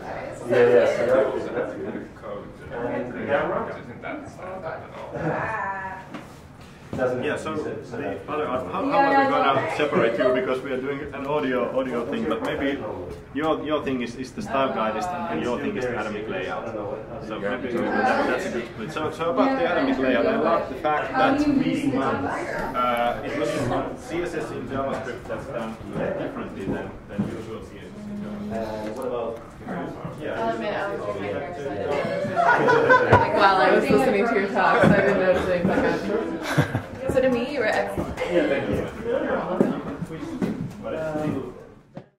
Yeah, so that's good. And the camera? Yeah, so the other, how are we going to separate you, because we are doing an audio thing, but maybe your thing is the style guidist and your thing is the atomic layout. So maybe that's a good split. So about the atomic layout, I love the fact that it was CSS in JavaScript that's done differently than usual CSS in JavaScript. What about? Yeah. I'll admit, I was doing my hair, so like, while I was listening to your talks, I've been noticing. So to me, you were excellent. Yeah, thank you.